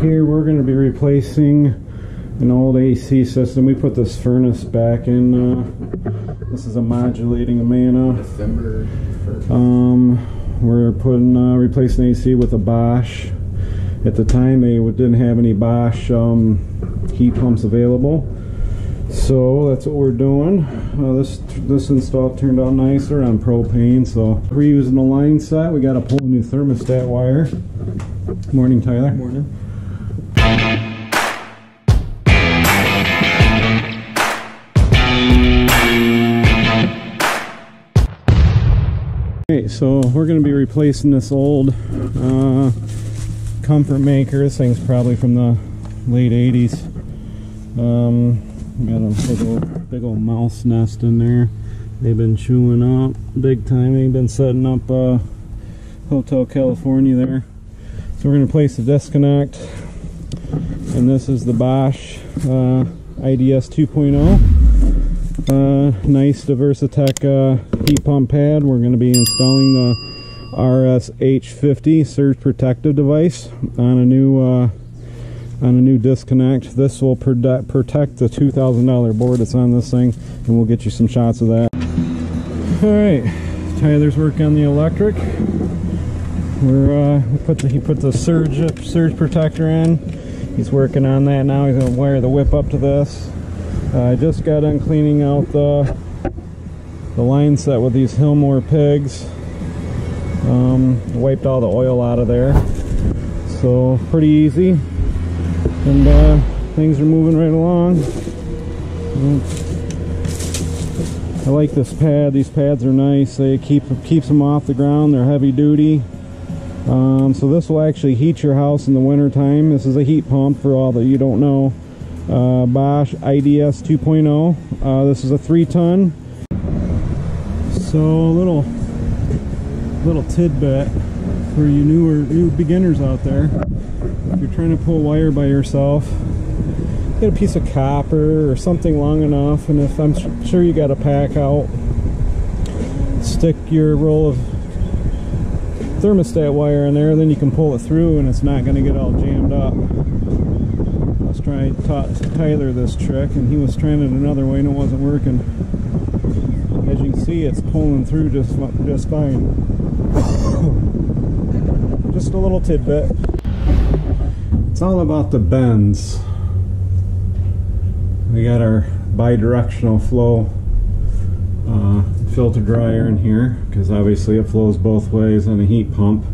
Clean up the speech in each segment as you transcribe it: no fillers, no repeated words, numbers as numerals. here we're going to be replacing an old AC system. We put this furnace back in. This is a modulating Amana. December 1st. We're putting replacing AC with a Bosch. At the time they didn't have any Bosch heat pumps available, so that's what we're doing. This install turned out nicer on propane, so we're using a line set. We got to pull a new thermostat wire. Morning, Tyler. Morning. Okay, so we're going to be replacing this old Comfort Maker. This thing's probably from the late 80s. Got a big old mouse nest in there. They've been chewing up big time. They've been setting up Hotel California there. So we're going to place the disconnect, and this is the Bosch IDS 2.0. Nice Diversitech heat pump pad. We're going to be installing the RSH50 surge protective device on a new disconnect. This will protect the $2,000 board that's on this thing, and we'll get you some shots of that. All right, Tyler's working on the electric. He put the surge protector in. He's working on that now. He's gonna wire the whip up to this. I just got done cleaning out the line set with these Hilmore pigs. Wiped all the oil out of there, so pretty easy, and things are moving right along. I like this pad. These pads are nice. They keeps them off the ground. They're heavy duty. So this will actually heat your house in the winter time. This is a heat pump for all that you don't know. Bosch IDS 2.0. This is a 3-ton. So a little tidbit for you new beginners out there. If you're trying to pull wire by yourself, get a piece of copper or something long enough, and if I'm sure you got a pack out, stick your roll of thermostat wire in there, then you can pull it through and it's not going to get all jammed up. I was trying to taught Tyler this trick, and he was trying it another way and it wasn't working. As you can see, it's pulling through just fine. Just a little tidbit. It's all about the bends. We got our bi-directional flow filter dryer in here, because obviously it flows both ways on a heat pump.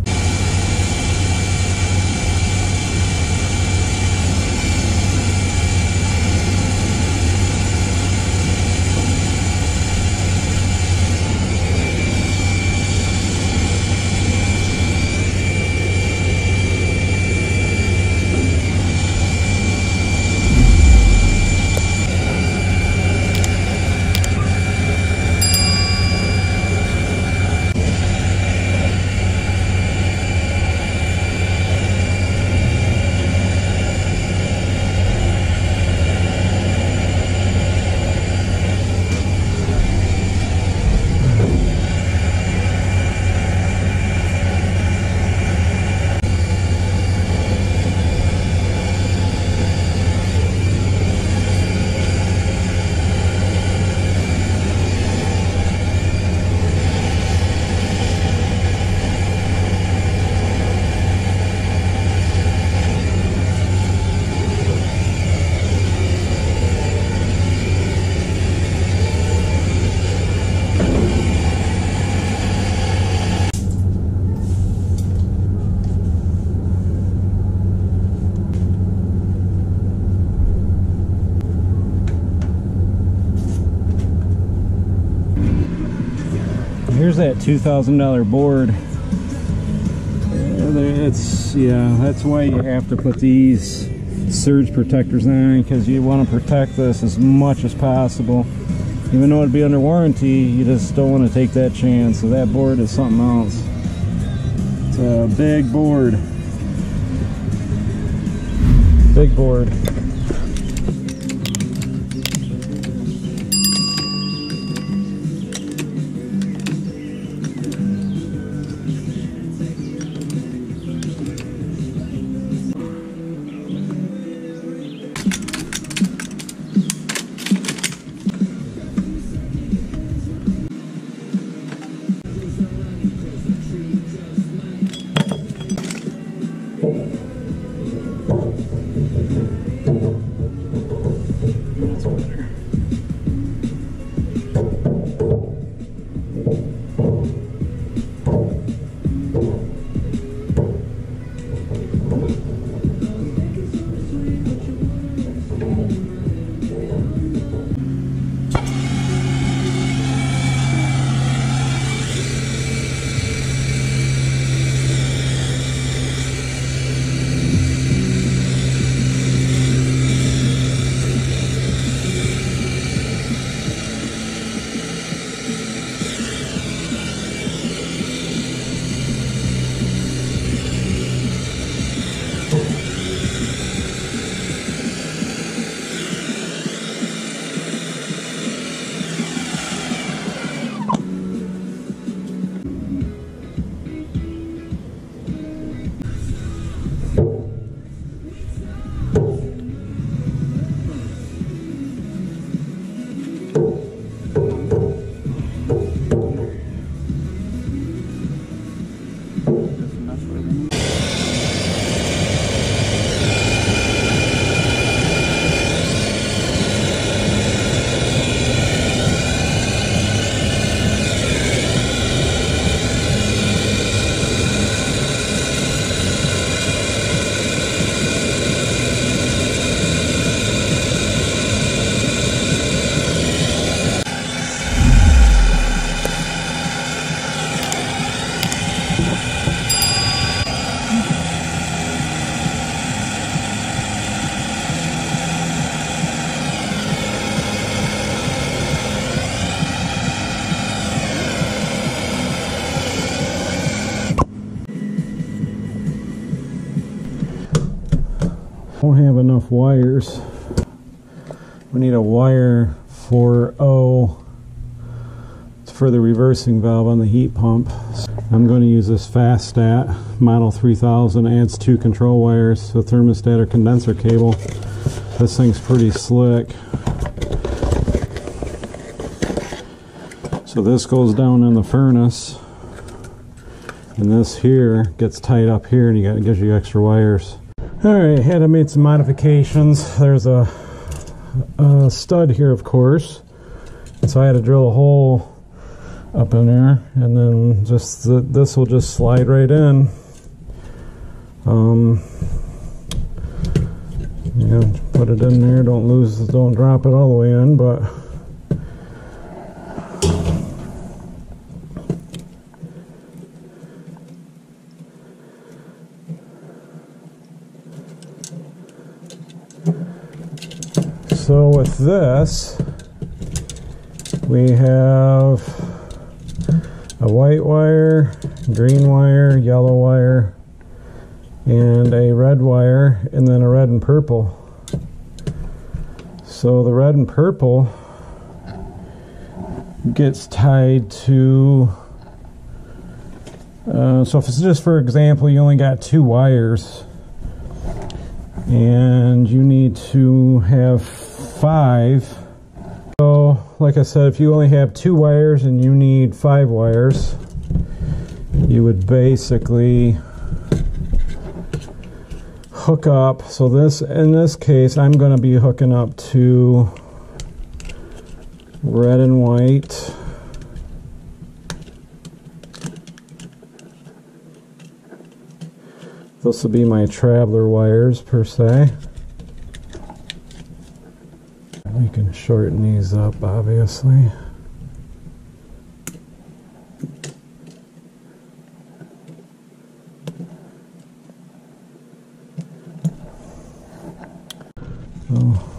Here's that $2,000 board. That's why you have to put these surge protectors on, because you want to protect this as much as possible. Even though it'd be under warranty, you just don't want to take that chance. So that board is something else. It's a big board. Big board. Don't have enough wires. We need a wire for O. It's for the reversing valve on the heat pump. I'm going to use this FastStat model 3000. Adds 2 control wires to the thermostat or condenser cable. This thing's pretty slick. So this goes down in the furnace, and this here gets tied up here, and it gives you extra wires. Alright, had to make some modifications. There's a stud here, of course, and so I had to drill a hole up in there, and then just this will just slide right in. Yeah, put it in there. Don't drop it all the way in, but so with this, we have a white wire, green wire, yellow wire, and a red wire, and then a red and purple. So the red and purple gets tied to, so if it's just for example, you only got 2 wires, and you need to have 5. So like I said, if you only have 2 wires and you need 5 wires, you would basically hook up. So this, in this case, I'm going to be hooking up to red and white. This will be my traveler wires, per se. We can shorten these up, obviously. Oh.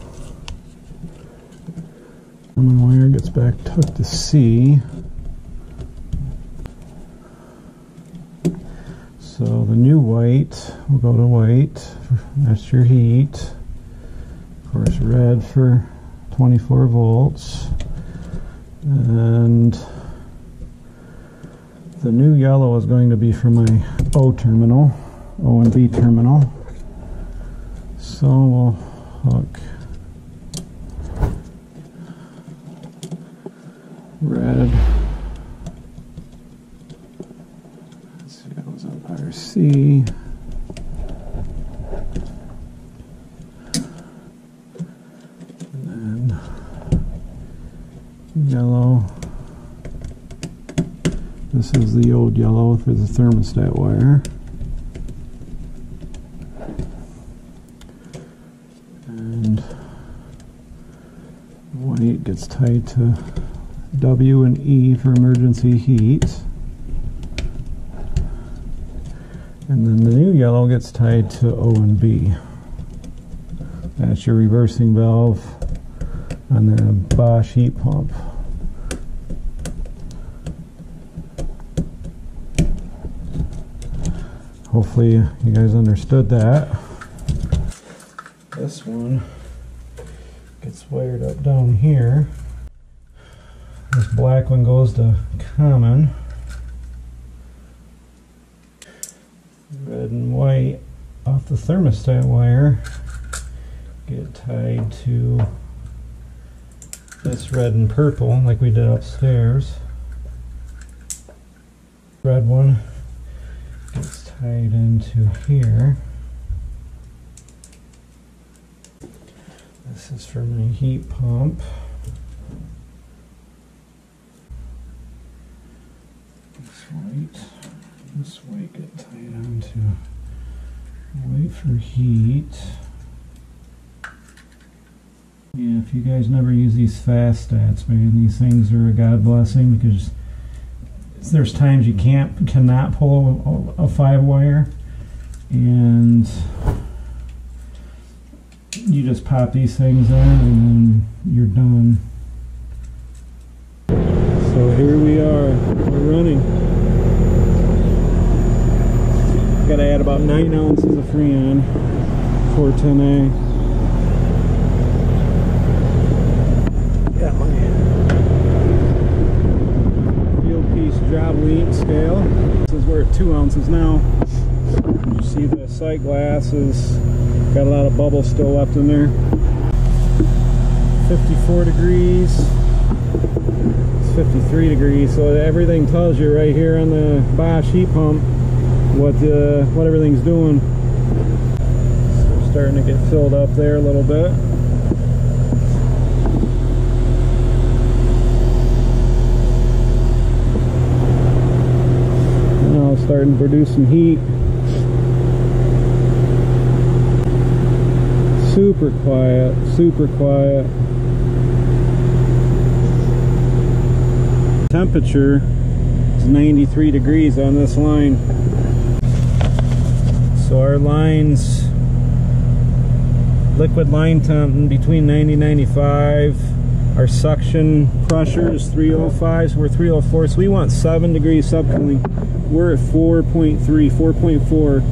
And my wire gets back hooked to C. So the new white will go to white. That's your heat. Of course, red for 24 volts. And the new yellow is going to be for my O terminal, O and B terminal. So we'll hook red. C and then yellow. This is the old yellow for the thermostat wire. And white gets tied to W and E for emergency heat. And then the new yellow gets tied to O and B. That's your reversing valve on the Bosch heat pump. Hopefully you guys understood that. This one gets wired up down here. This black one goes to common. Red and white off the thermostat wire get tied to this red and purple like we did upstairs. Red one gets tied into here. This is for my heat pump. This white. This way get tied onto wait for heat. Yeah, if you guys never use these FastStats, man, these things are a god blessing, because there's times you cannot pull a 5 wire, and you just pop these things in and then you're done. So here we are, we're running. Gotta add about 9 ounces of Freon. 410A. Lead scale. This is where 2 ounces now. You see the sight glass has got a lot of bubble still left in there. 54 degrees. It's 53 degrees. So everything tells you right here on the Bosch heat pump what everything's doing. So starting to get filled up there a little bit. Starting to produce some heat. Super quiet, super quiet. Temperature is 93 degrees on this line. So our lines, liquid line temp in between 90 and 95. Our suction pressure is 305, so we're 304. So we want 7 degrees subcooling. We're at 4.3, 4.4,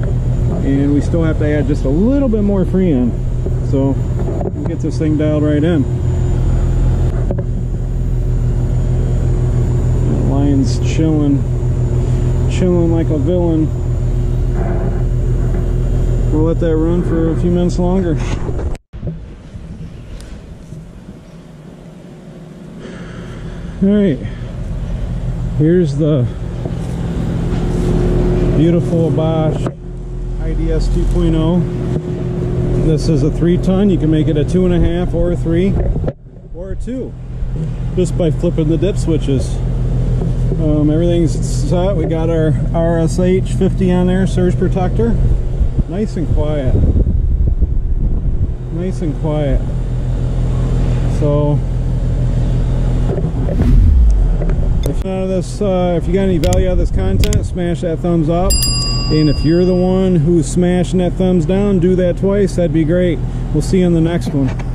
and we still have to add just a little bit more Freon. So we'll get this thing dialed right in. That line's chilling. Chilling like a villain. We'll let that run for a few minutes longer. Alright. Here's the beautiful Bosch IDS 2.0. This is a 3-ton. You can make it a 2.5 or a 3 or a 2 just by flipping the dip switches. Everything's set. We got our RSH50 on there, surge protector. Nice and quiet. Nice and quiet. So if you got any value out of this content, smash that thumbs up. And if you're the one who's smashing that thumbs down, do that twice. That'd be great. We'll see you on the next one.